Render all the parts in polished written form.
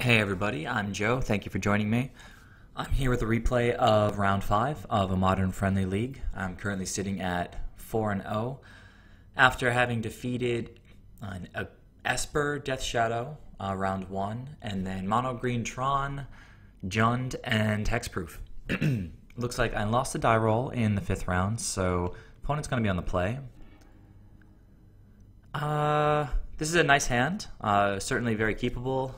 Hey everybody, I'm Joe. Thank you for joining me. I'm here with a replay of round 5 of a modern friendly league. I'm currently sitting at 4-0 after having defeated Esper Death Shadow round 1, and then Mono Green Tron, Jund, and Hexproof. Looks like I lost a die roll in the 5th round, so opponent's going to be on the play. This is a nice hand, certainly very keepable.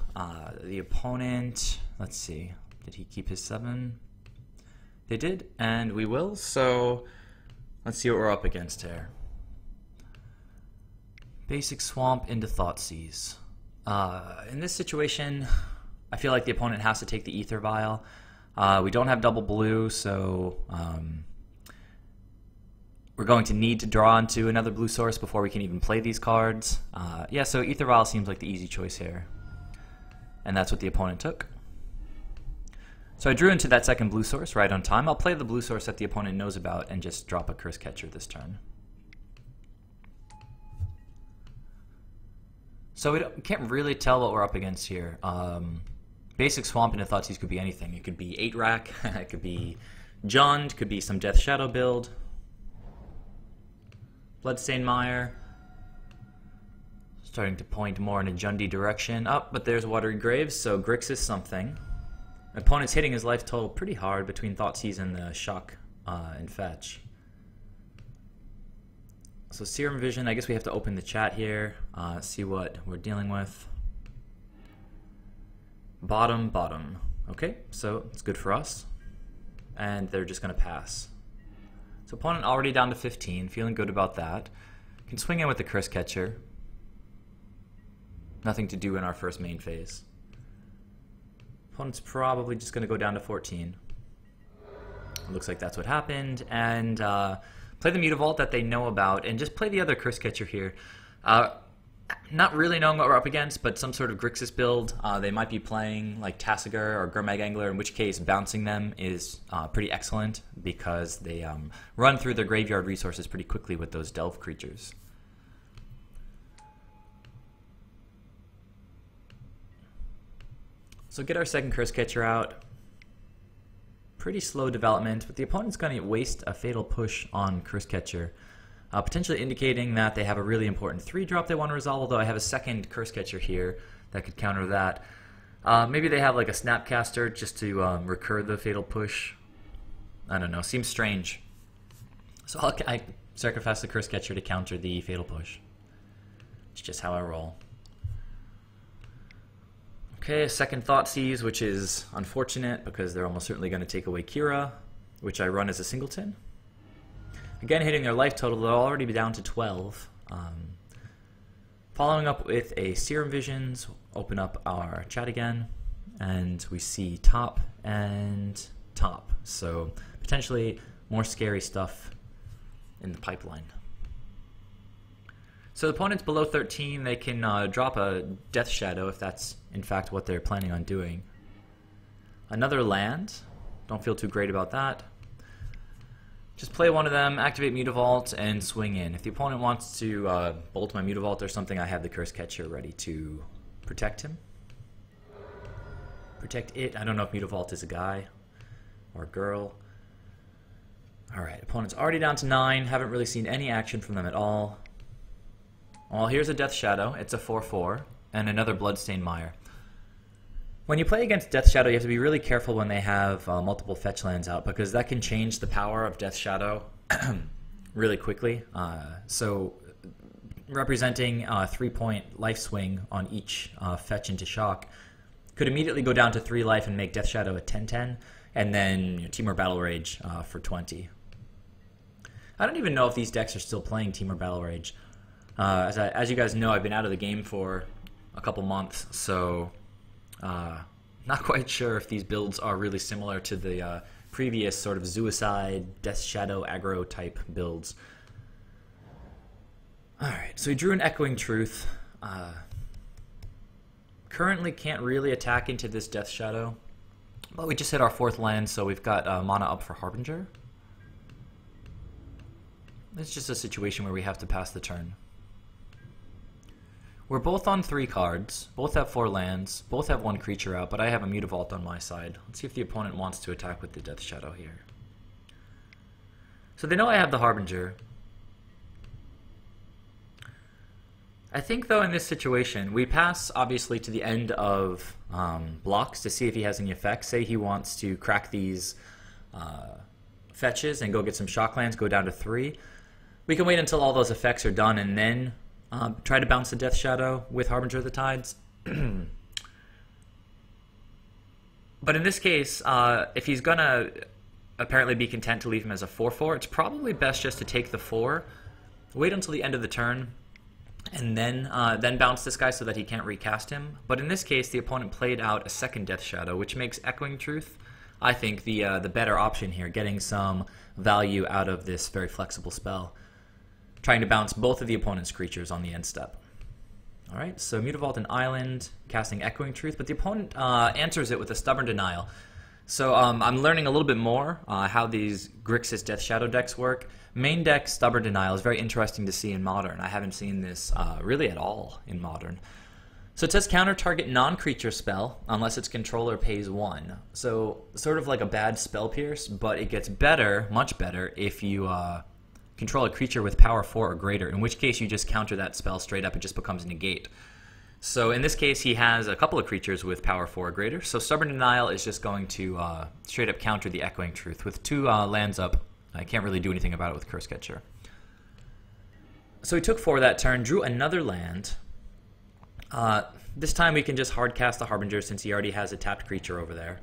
The opponent, let's see, did he keep his 7? They did, and we will, so let's see what we're up against here. Basic Swamp into Thoughtseize. In this situation, I feel like the opponent has to take the Aether Vial. We don't have double blue, so we're going to need to draw into another blue source before we can even play these cards. Yeah, so Aether Vial seems like the easy choice here. And that's what the opponent took. So I drew into that second blue source right on time. I'll play the blue source that the opponent knows about and just drop a Cursecatcher this turn. So we can't really tell what we're up against here. Basic Swamp into Thoughtseize could be anything. It could be 8-rack, it could be Jund, could be some Death Shadow build. Bloodstained Mire, starting to point more in a Jundy direction. Up, but there's Watery Grave, so Grixis something. My opponent's hitting his life total pretty hard between Thoughtseize and the Shock and Fetch. So Serum Vision, I guess we have to open the chat here, see what we're dealing with. Bottom, bottom. Okay, so it's good for us. And they're just going to pass. So opponent already down to 15, feeling good about that. Can swing in with the Cursecatcher. Nothing to do in our first main phase. Opponent's probably just going to go down to 14. It looks like that's what happened. And play the Mutavault that they know about, and just play the other Cursecatcher here. Not really knowing what we're up against, but some sort of Grixis build. They might be playing like Tasigur or Gurmag Angler, in which case bouncing them is pretty excellent because they run through their graveyard resources pretty quickly with those delve creatures. So get our second Cursecatcher out. Pretty slow development, but the opponent's going to waste a Fatal Push on Cursecatcher. Potentially indicating that they have a really important 3-drop they want to resolve, although I have a second Cursecatcher here that could counter that. Maybe they have like a Snapcaster just to recur the Fatal Push. I don't know, seems strange. So I sacrifice the Cursecatcher to counter the Fatal Push. It's just how I roll. Okay, a second Thoughtseize, which is unfortunate because they're almost certainly going to take away Kira, which I run as a singleton. Again, hitting their life total, they'll already be down to 12. Following up with a Serum Visions, open up our chat again, and we see top and top. So potentially more scary stuff in the pipeline. So the opponent's below 13, they can drop a Death Shadow if that's in fact what they're planning on doing. Another land, don't feel too great about that. Just play one of them, activate Mutavault, and swing in. If the opponent wants to bolt my Mutavault or something, I have the Cursecatcher ready to protect him. Protect it. I don't know if Mutavault is a guy or a girl. Alright, opponent's already down to 9. Haven't really seen any action from them at all. Well, here's a Death Shadow. It's a 4-4, and another Bloodstained Mire. When you play against Death Shadow, you have to be really careful when they have multiple fetch lands out, because that can change the power of Death Shadow really quickly. So representing a 3-point life swing on each fetch into Shock could immediately go down to 3 life and make Death Shadow a 10-10, and then Temur Battle Rage for 20. I don't even know if these decks are still playing Temur Battle Rage. As you guys know, I've been out of the game for a couple months, so not quite sure if these builds are really similar to the previous sort of Zoicide, Death Shadow aggro type builds. Alright, so he drew an Echoing Truth. Currently can't really attack into this Death Shadow, but we just hit our 4th land, so we've got mana up for Harbinger. It's just a situation where we have to pass the turn. We're both on 3 cards, both have 4 lands, both have 1 creature out, but I have a Mutavault on my side. Let's see if the opponent wants to attack with the Death Shadow here. So they know I have the Harbinger. I think, though, in this situation, we pass, obviously, to the end of blocks to see if he has any effects. Say he wants to crack these fetches and go get some shocklands, go down to 3. We can wait until all those effects are done and then try to bounce the Death Shadow with Harbinger of the Tides. But in this case, if he's going to apparently be content to leave him as a 4-4, it's probably best just to take the 4, wait until the end of the turn, and then bounce this guy so that he can't recast him. But in this case, the opponent played out a second Death Shadow, which makes Echoing Truth, I think, the better option here, getting some value out of this very flexible spell. Trying to bounce both of the opponent's creatures on the end step. Alright, so Mutavault and Island, casting Echoing Truth, but the opponent answers it with a Stubborn Denial. So I'm learning a little bit more how these Grixis Death Shadow decks work. Main deck Stubborn Denial is very interesting to see in Modern. I haven't seen this really at all in Modern. So it says counter target non-creature spell unless its controller pays 1. So sort of like a bad Spell Pierce, but it gets better, much better, if you control a creature with power 4 or greater, in which case you just counter that spell straight up. It just becomes negate. So in this case, he has a couple of creatures with power 4 or greater, so Stubborn Denial is just going to straight up counter the Echoing Truth. With 2 lands up, I can't really do anything about it with Cursecatcher. So he took 4 that turn, drew another land. This time we can just hardcast the Harbinger since he already has a tapped creature over there.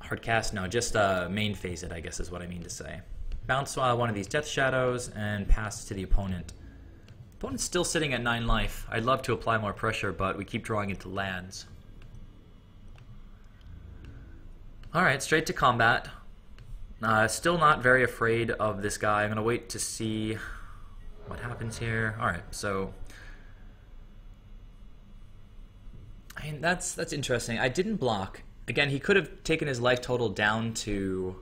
Hardcast? No, just main phase it, I guess is what I mean to say. Bounce one of these Death Shadows and pass to the opponent. Opponent's still sitting at 9 life. I'd love to apply more pressure, but we keep drawing into lands. Alright, straight to combat. Still not very afraid of this guy. I'm going to wait to see what happens here. Alright, so I mean, that's interesting. I didn't block. Again, he could have taken his life total down to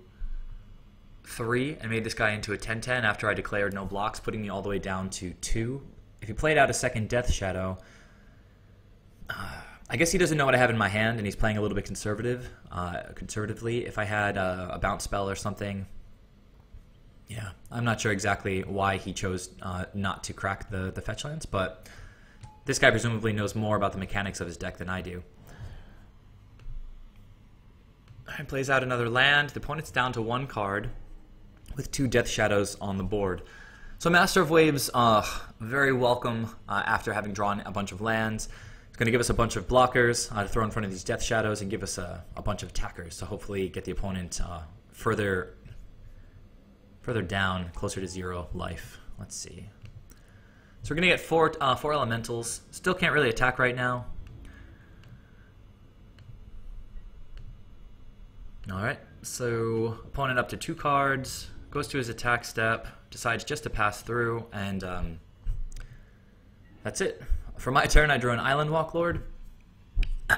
3 and made this guy into a 10-10 after I declared no blocks, putting me all the way down to 2. If he played out a second Death Shadow, I guess he doesn't know what I have in my hand, and he's playing a little bit conservatively. If I had a bounce spell or something, yeah, I'm not sure exactly why he chose not to crack the fetch lands, but this guy presumably knows more about the mechanics of his deck than I do. He plays out another land. The opponent's down to 1 card, with 2 Death Shadows on the board. So Master of Waves, very welcome after having drawn a bunch of lands. It's going to give us a bunch of blockers to throw in front of these Death Shadows and give us a bunch of attackers to hopefully get the opponent further down, closer to 0 life. Let's see. So we're going to get four elementals. Still can't really attack right now. Alright, so opponent up to 2 cards, goes to his attack step, decides just to pass through, and that's it. For my turn, I drew an Island Walk Lord.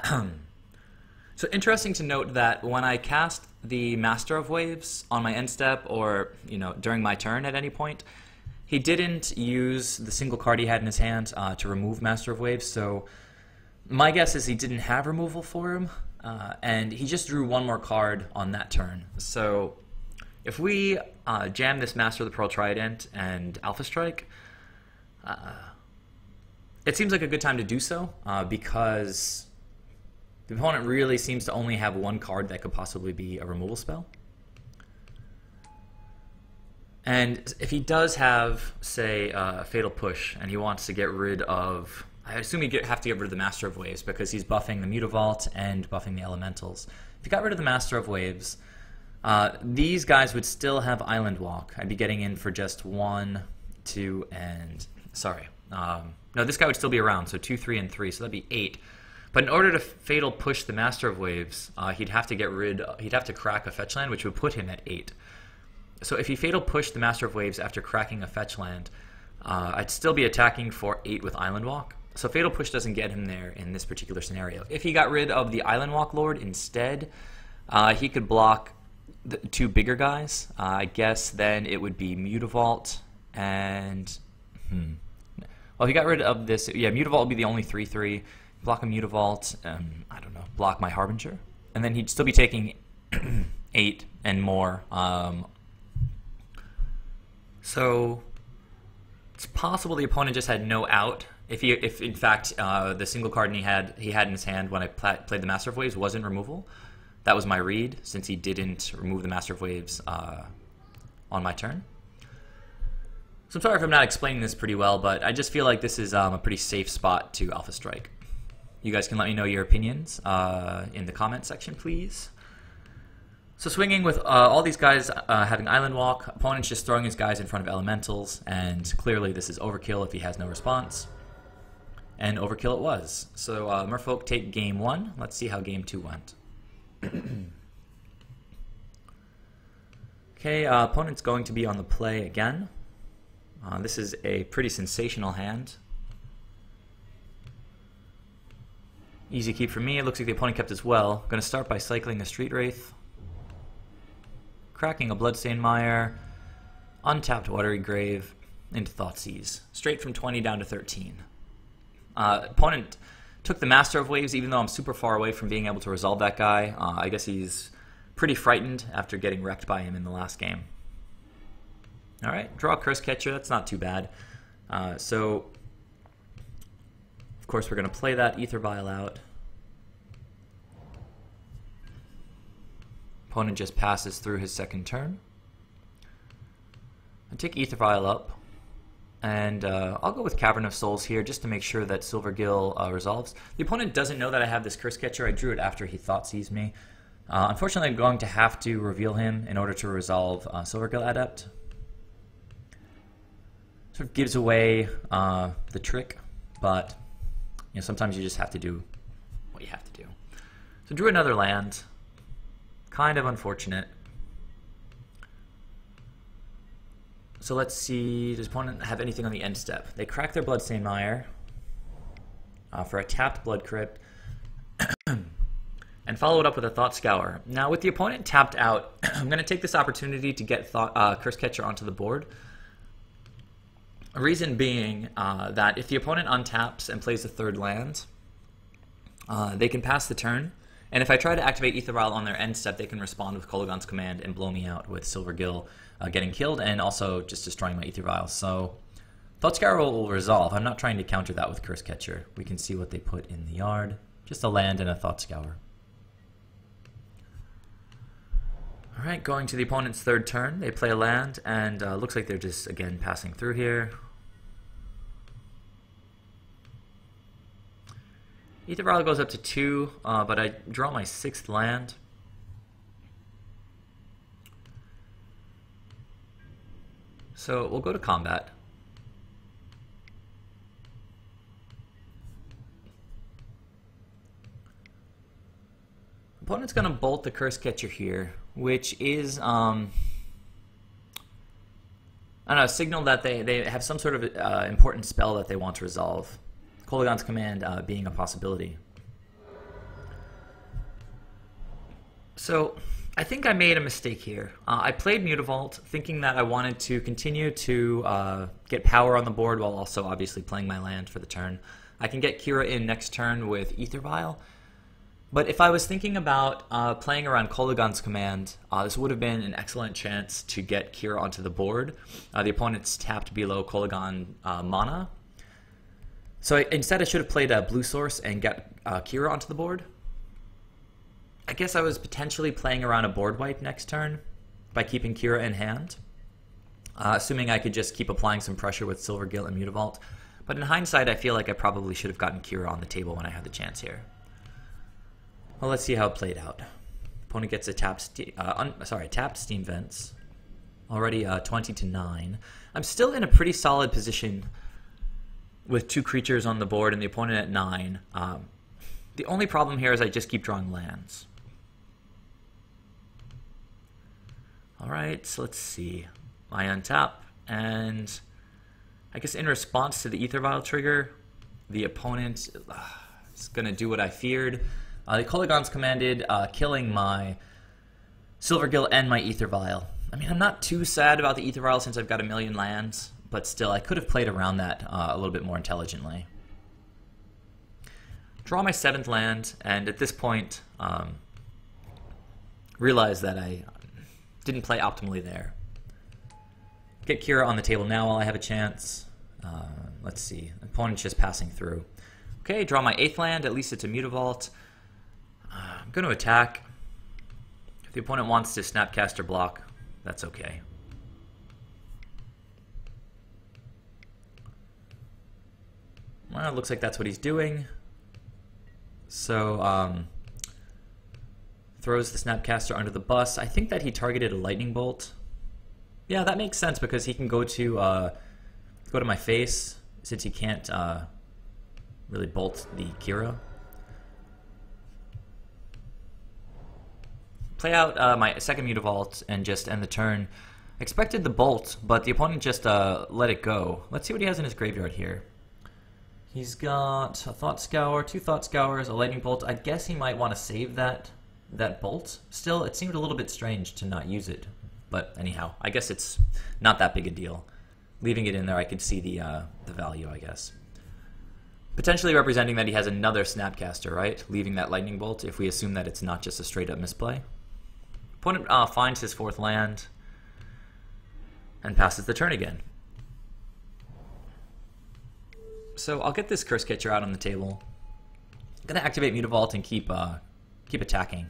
So interesting to note that when I cast the Master of Waves on my end step or, you know, during my turn at any point, he didn't use the single card he had in his hand to remove Master of Waves, so my guess is he didn't have removal for him. And he just drew 1 more card on that turn. So if we jam this Master of the Pearl Trident and Alpha Strike, it seems like a good time to do so because the opponent really seems to only have 1 card that could possibly be a removal spell. And if he does have, say, a Fatal Push and he wants to get rid of, I assume he'd have to get rid of the Master of Waves because he's buffing the Mutavault and buffing the Elementals. If he got rid of the Master of Waves, these guys would still have Island Walk. I'd be getting in for just 1, 2, and sorry. No, this guy would still be around, so 2, 3, and 3, so that'd be 8. But in order to Fatal Push the Master of Waves, he'd have to crack a fetch land, which would put him at 8. So if he Fatal Pushed the Master of Waves after cracking a fetch land, I'd still be attacking for 8 with Island Walk. So Fatal Push doesn't get him there in this particular scenario. If he got rid of the Island Walk Lord instead, he could block the 2 bigger guys. I guess then it would be Mutavault and Well, if he got rid of this, yeah, Mutavault would be the only 3-3. Block a Mutavault, I don't know, block my Harbinger. And then he'd still be taking 8 and more. So it's possible the opponent just had no out. If in fact the single card he had in his hand when I played the Master of Waves wasn't removal, that was my read since he didn't remove the Master of Waves on my turn. So I'm sorry if I'm not explaining this pretty well, but I just feel like this is a pretty safe spot to Alpha Strike. You guys can let me know your opinions in the comment section, please. So swinging with all these guys having Island Walk, opponent's just throwing his guys in front of Elementals, and clearly this is overkill if he has no response. And overkill it was. So Merfolk take game 1. Let's see how game 2 went. Okay, opponent's going to be on the play again. This is a pretty sensational hand. Easy keep for me. It looks like the opponent kept as well. Going to start by cycling a Street Wraith, cracking a Bloodstained Mire, untapped Watery Grave into Thoughtseize. Straight from 20 down to 13. Opponent took the Master of Waves, even though I'm super far away from being able to resolve that guy. I guess he's pretty frightened after getting wrecked by him in the last game. Alright, draw a Cursecatcher. That's not too bad. So, of course, we're going to play that Aether Vial out. Opponent just passes through his second turn. I take Aether Vial up. And I'll go with Cavern of Souls here just to make sure that Silvergill resolves. The opponent doesn't know that I have this Cursecatcher. I drew it after he Thoughtseize me. Unfortunately, I'm going to have to reveal him in order to resolve Silvergill Adept. Sort of gives away the trick, but you know, sometimes you just have to do what you have to do. So drew another land. Kind of unfortunate. So let's see, does opponent have anything on the end step? They crack their Bloodstained Mire for a tapped Blood Crypt and follow it up with a Thought Scour. Now with the opponent tapped out, I'm going to take this opportunity to get Cursecatcher onto the board. The reason being that if the opponent untaps and plays a third land, they can pass the turn. And if I try to activate Aether Vial on their end step, they can respond with Kolaghan's Command and blow me out with Silvergill getting killed and also just destroying my Aether Vial. So Thoughtscour will resolve. I'm not trying to counter that with Cursecatcher. We can see what they put in the yard. Just a land and a Thoughtscour. Alright, going to the opponent's third turn. They play a land and looks like they're just, again, passing through here. Aether Vial goes up to 2, but I draw my 6th land. So we'll go to combat. Opponent's going to bolt the Cursecatcher here, which is I don't know, a signal that they have some sort of important spell that they want to resolve. Kolaghan's Command being a possibility. So I think I made a mistake here. I played Mutavault thinking that I wanted to continue to get power on the board while also obviously playing my land for the turn. I can get Kira in next turn with Aether Vial. But if I was thinking about playing around Kolaghan's Command, this would have been an excellent chance to get Kira onto the board. The opponent's tapped below Kolaghan mana. So instead I should have played a blue source and got Kira onto the board. I guess I was potentially playing around a board wipe next turn by keeping Kira in hand, assuming I could just keep applying some pressure with Silvergill and Mutavault. But in hindsight, I feel like I probably should have gotten Kira on the table when I had the chance here. Well, let's see how it played out. Opponent gets a tapped Steam Vents. Already 20 to 9. I'm still in a pretty solid position with 2 creatures on the board and the opponent at 9. The only problem here is I just keep drawing lands. Alright, so let's see. I untap, and I guess in response to the Aether Vial trigger, the opponent is going to do what I feared. The Kolaghan's Commanded killing my Silvergill and my Aether Vial. I mean, I'm not too sad about the Aether Vial since I've got a million lands, But still, I could have played around that a little bit more intelligently. Draw my 7th land, and at this point, realize that I didn't play optimally there. Get Kira on the table now while I have a chance. Let's see, opponent's just passing through. Okay, draw my 8th land, at least it's a Mutavault. I'm going to attack. If the opponent wants to Snapcaster block, that's okay. Well, it looks like that's what he's doing. So, throws the Snapcaster under the bus. I think that he targeted a Lightning Bolt. Yeah, that makes sense because he can go to my face since he can't really bolt the Kira. Play out my 2nd Mutavault and just end the turn. Expected the bolt, but the opponent just let it go. Let's see what he has in his graveyard here. He's got a Thought Scour, 2 Thought Scours, a Lightning Bolt. I guess he might want to save that bolt. Still, it seemed a little bit strange to not use it. But anyhow, I guess it's not that big a deal. Leaving it in there, I could see the value, I guess. Potentially representing that he has another Snapcaster, right? Leaving that Lightning Bolt, if we assume that it's not just a straight-up misplay. Opponent finds his 4th land and passes the turn again. So I'll get this Cursecatcher out on the table. I'm gonna activate Mutavault and keep attacking.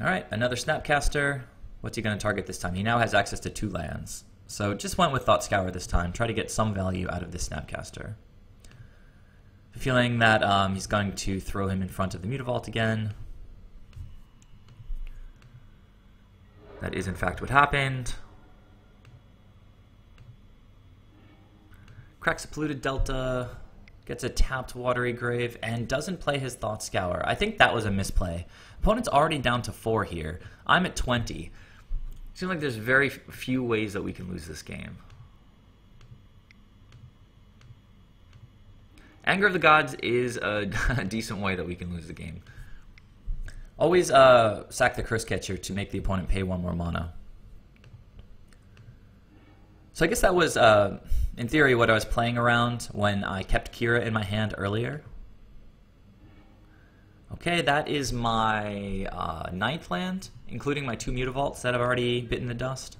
All right, another Snapcaster. What's he gonna target this time? He now has access to 2 lands. So just went with Thought Scour this time. Try to get some value out of this Snapcaster. Feeling that he's going to throw him in front of the Mutavault again. That is, in fact, what happened. Cracks a Polluted Delta, gets a tapped Watery Grave, and doesn't play his Thought Scour. I think that was a misplay. Opponent's already down to 4 here. I'm at 20. Seems like there's very few ways that we can lose this game. Anger of the Gods is a decent way that we can lose the game. Always sack the Cursecatcher to make the opponent pay 1 more mana. So I guess that was, in theory, what I was playing around when I kept Kira in my hand earlier. Okay, that is my 9th land, including my 2 Mutavaults that I've already bitten the dust.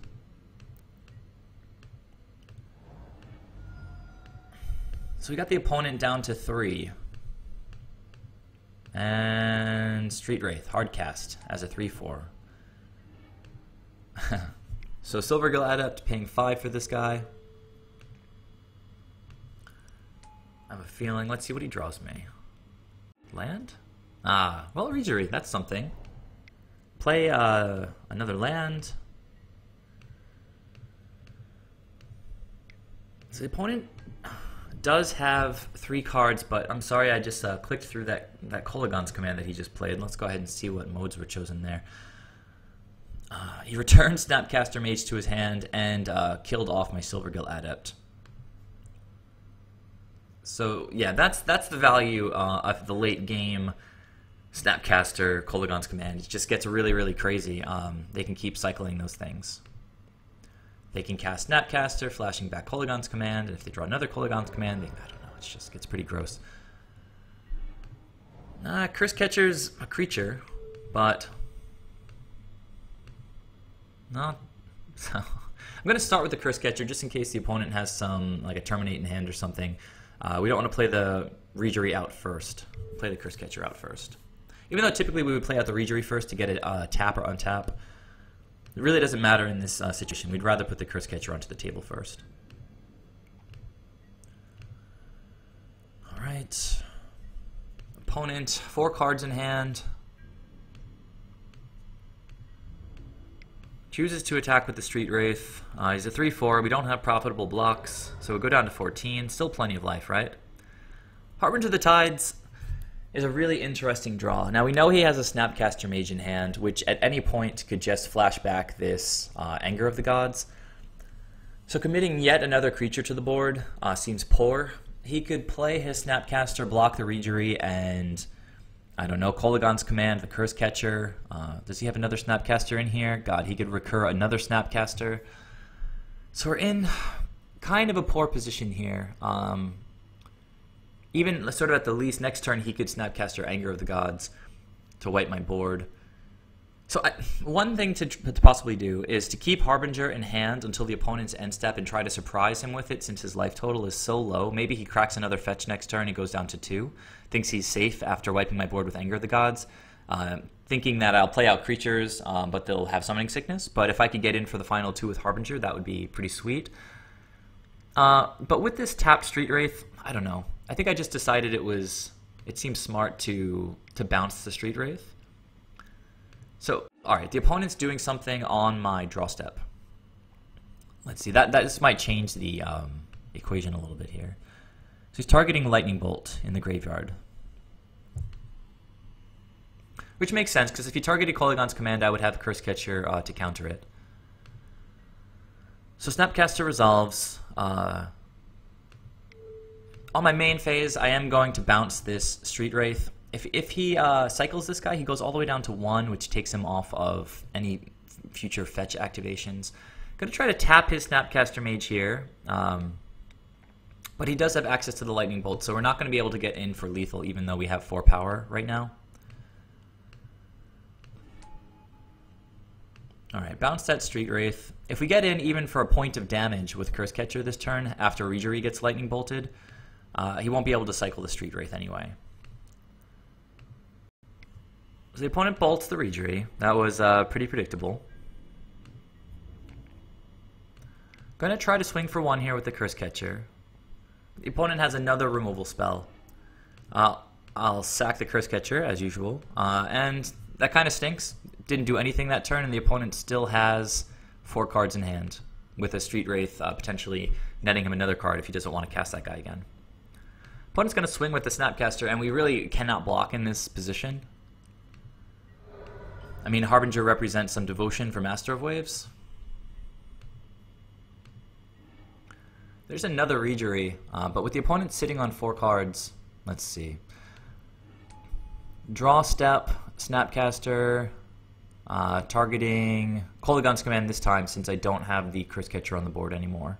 So we got the opponent down to 3. And Street Wraith, hard cast, as a 3-4. So Silvergill Adept paying 5 for this guy. I have a feeling, let's see what he draws me. Land? Ah, well, Reejerey, that's something. Play another land. So the opponent does have 3 cards, but I'm sorry I just clicked through that Kolaghan's command that he just played. Let's go ahead and see what modes were chosen there. He returned Snapcaster Mage to his hand and killed off my Silvergill Adept. So yeah, that's the value of the late game Snapcaster Kolaghan's command. It just gets really, really crazy. They can keep cycling those things. They can cast Snapcaster, flashing back Kolaghan's Command, and if they draw another Kolaghan's Command, I don't know, it just gets pretty gross. Cursecatcher's a creature, but not so. I'm going to start with the Cursecatcher just in case the opponent has some, like a Terminate in hand or something. We don't want to play the Reejerey out first. Play the Cursecatcher out first. Even though typically we would play out the Reejerey first to get it tap or untap. It really doesn't matter in this situation. We'd rather put the Cursecatcher onto the table first. Alright. Opponent, 4 cards in hand. Chooses to attack with the Street Wraith. He's a 3-4. We don't have profitable blocks, so we'll go down to 14. Still plenty of life, right? Harbinger of the Tides is a really interesting draw. Now we know he has a Snapcaster Mage in hand, which at any point could just flash back this Anger of the Gods. So committing yet another creature to the board seems poor. He could play his Snapcaster, block the Reejerey, and I don't know, Kolaghan's Command, the Cursecatcher. Does he have another Snapcaster in here? God, he could recur another Snapcaster. So we're in kind of a poor position here. Even sort of at the least, next turn he could Snapcaster Anger of the Gods to wipe my board. So one thing to possibly do is to keep Harbinger in hand until the opponent's end step and try to surprise him with it, since his life total is so low. Maybe he cracks another fetch next turn and goes down to 2. Thinks he's safe after wiping my board with Anger of the Gods. Thinking that I'll play out creatures, but they'll have Summoning Sickness. But if I could get in for the final 2 with Harbinger, that would be pretty sweet. But with this tapped Street Wraith, I don't know. I think I just decided it seemed smart to bounce the Street Wraith. So, alright, the opponent's doing something on my draw step. Let's see, this might change the equation a little bit here. So he's targeting Lightning Bolt in the graveyard. Which makes sense, because if he targeted Kolaghan's Command, I would have Cursecatcher to counter it. So Snapcaster resolves. On my main phase, I am going to bounce this Street Wraith. If he cycles this guy, he goes all the way down to 1, which takes him off of any future fetch activations. Going to try to tap his Snapcaster Mage here, but he does have access to the Lightning Bolt, so we're not going to be able to get in for lethal, even though we have 4 power right now. Alright, bounce that Street Wraith. If we get in even for a point of damage with Cursecatcher this turn, after Reejerey gets Lightning Bolted, he won't be able to cycle the Street Wraith anyway. So the opponent bolts the Reejerey. That was pretty predictable. Going to try to swing for 1 here with the Cursecatcher. The opponent has another removal spell. I'll sack the Cursecatcher as usual, and that kind of stinks. Didn't do anything that turn, and the opponent still has 4 cards in hand, with a Street Wraith potentially netting him another card if he doesn't want to cast that guy again. Opponent's going to swing with the Snapcaster, and we really cannot block in this position. I mean, Harbinger represents some devotion for Master of Waves. There's another Reejerey, but with the opponent sitting on 4 cards, let's see. Draw step, Snapcaster, targeting Kolaghan's Command this time, since I don't have the Cursecatcher on the board anymore.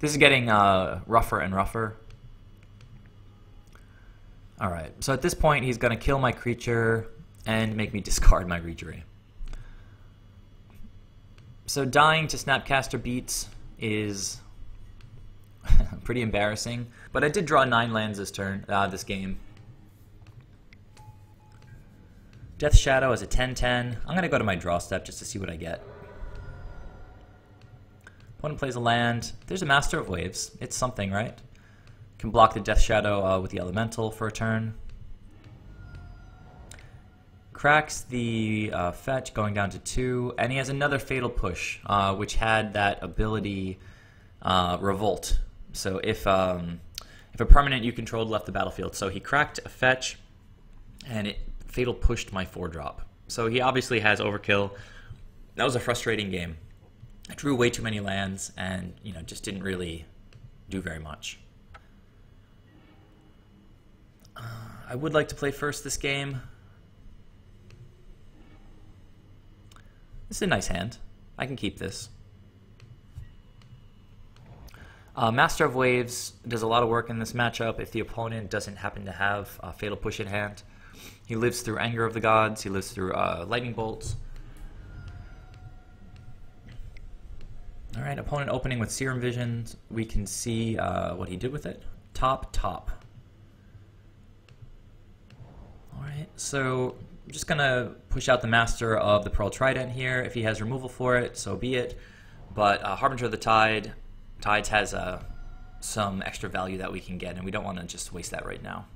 This is getting rougher and rougher. Alright, so at this point he's going to kill my creature and make me discard my Reejerey. So dying to Snapcaster Beats is pretty embarrassing, but I did draw 9 lands this game. Death's Shadow is a 10/10. I'm going to go to my draw step just to see what I get. Opponent plays a land. There's a Master of Waves. It's something, right? Can block the Death's Shadow with the Elemental for a turn. Cracks the fetch, going down to 2, and he has another Fatal Push, which had that ability Revolt. So if a permanent you controlled left the battlefield, so he cracked a fetch, and it Fatal Pushed my 4-drop. So he obviously has overkill. That was a frustrating game. I drew way too many lands, and just didn't really do very much. I would like to play first this game. This is a nice hand. I can keep this. Master of Waves does a lot of work in this matchup if the opponent doesn't happen to have a Fatal Push in hand. He lives through Anger of the Gods. He lives through Lightning Bolts. Alright, opponent opening with Serum Visions. We can see what he did with it. Top, top. Alright, so I'm just going to push out the Master of the Pearl Trident here. If he has removal for it, so be it. But Harbinger of the Tides has some extra value that we can get, and we don't want to just waste that right now.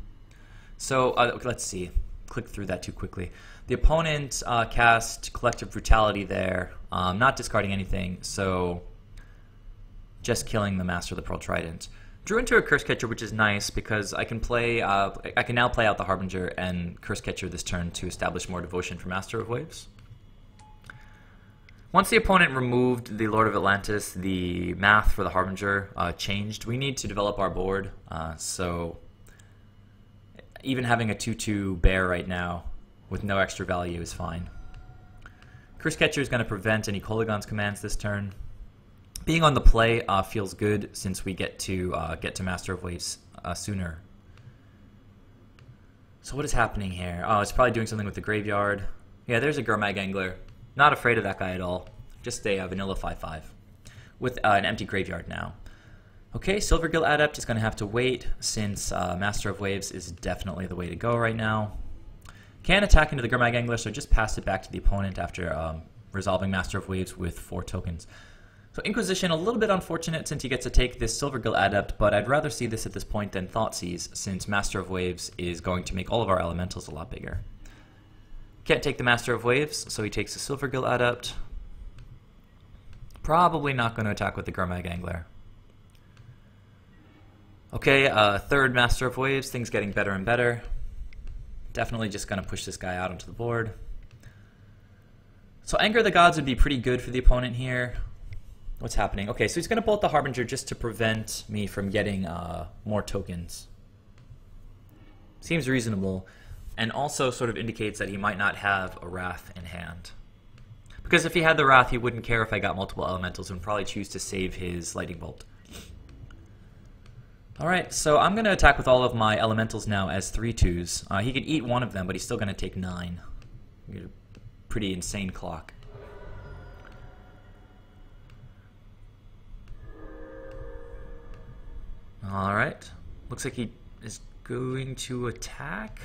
So let's see. Click through that too quickly. The opponent cast Collective Brutality there, not discarding anything, so just killing the Master of the Pearl Trident. Drew into a Cursecatcher, which is nice because I can play. I can now play out the Harbinger and Cursecatcher this turn to establish more devotion for Master of Waves. Once the opponent removed the Lord of Atlantis, the math for the Harbinger changed. We need to develop our board, so even having a 2-2 bear right now with no extra value is fine. Cursecatcher is going to prevent any Kolaghan's commands this turn. Being on the play feels good since we get to Master of Waves sooner. So what is happening here? Oh, it's probably doing something with the graveyard. Yeah, there's a Gurmag Angler. Not afraid of that guy at all. Just a vanilla 5-5 with an empty graveyard now. Okay, Silvergill Adept is going to have to wait since Master of Waves is definitely the way to go right now. Can attack into the Gurmag Angler, so just pass it back to the opponent after resolving Master of Waves with 4 tokens. So Inquisition, a little bit unfortunate since he gets to take this Silvergill Adept, but I'd rather see this at this point than Thoughtseize, since Master of Waves is going to make all of our elementals a lot bigger. Can't take the Master of Waves, so he takes the Silvergill Adept. Probably not going to attack with the Gurmag Angler. Okay, third Master of Waves, things getting better and better. Definitely just going to push this guy out onto the board. So Anger of the Gods would be pretty good for the opponent here. What's happening? Okay, so he's going to bolt the Harbinger just to prevent me from getting more tokens. Seems reasonable, and also sort of indicates that he might not have a Wrath in hand. Because if he had the Wrath, he wouldn't care if I got multiple elementals and probably choose to save his Lightning Bolt. Alright, so I'm going to attack with all of my elementals now as 3-2s. He could eat one of them, but he's still going to take 9. Pretty insane clock. Alright, looks like he is going to attack.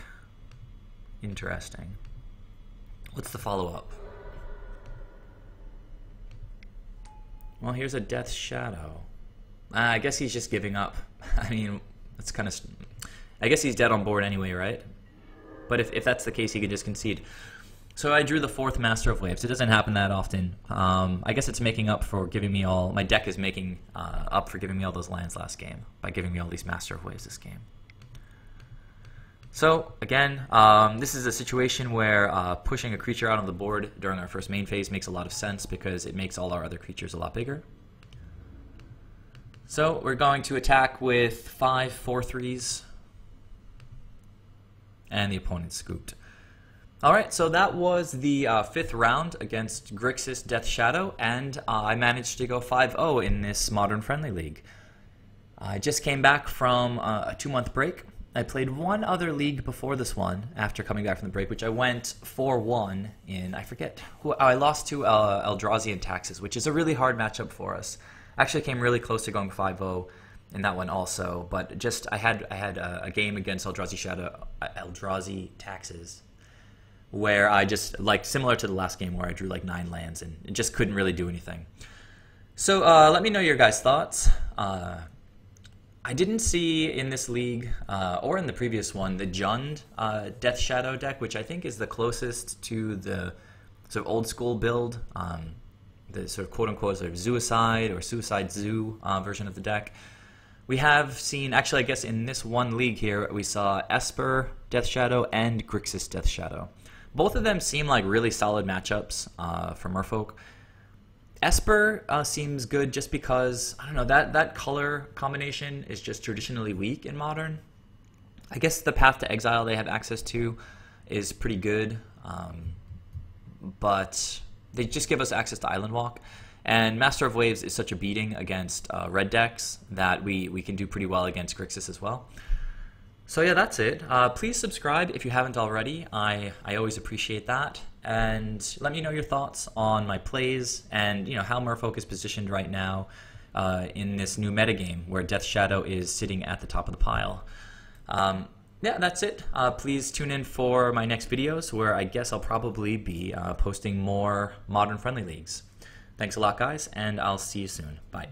Interesting. What's the follow-up? Well, here's a Death's Shadow. I guess he's just giving up. I mean, that's kind of... I guess he's dead on board anyway, right? But if that's the case, he could just concede. So I drew the fourth Master of Waves. It doesn't happen that often. I guess it's making up for giving me all... My deck is making up for giving me all those lands last game by giving me all these Master of Waves this game. So, again, this is a situation where pushing a creature out on the board during our first main phase makes a lot of sense because it makes all our other creatures a lot bigger. So we're going to attack with 5 4-3s, and the opponent scooped. Alright, so that was the 5th round against Grixis, Death Shadow, and I managed to go 5-0 in this Modern Friendly League. I just came back from a 2-month break. I played one other league before this one, after coming back from the break, which I went 4-1 in, I forget, I lost to Eldrazi and Taxes, which is a really hard matchup for us. Actually came really close to going 5-0 in that one also, but just I had a game against Eldrazi Taxes where I just, like, similar to the last game where I drew like 9 lands and just couldn't really do anything. So let me know your guys' thoughts. I didn't see in this league or in the previous one the Jund Death Shadow deck, which I think is the closest to the sort of old school build. The sort of quote-unquote sort of Zoicide or Suicide Zoo version of the deck. We have seen, actually I guess in this one league here, we saw Esper Death Shadow and Grixis Death Shadow. Both of them seem like really solid matchups for Merfolk. Esper seems good just because, I don't know, that color combination is just traditionally weak in Modern. I guess the Path to Exile they have access to is pretty good, but... They just give us access to Island Walk, and Master of Waves is such a beating against red decks that we can do pretty well against Grixis as well. So yeah, that's it. Please subscribe if you haven't already. I always appreciate that, and let me know your thoughts on my plays and, you know, how Merfolk is positioned right now in this new metagame where Death Shadow is sitting at the top of the pile. Yeah, that's it. Please tune in for my next videos where I guess I'll probably be posting more Modern Friendly Leagues. Thanks a lot, guys, and I'll see you soon. Bye.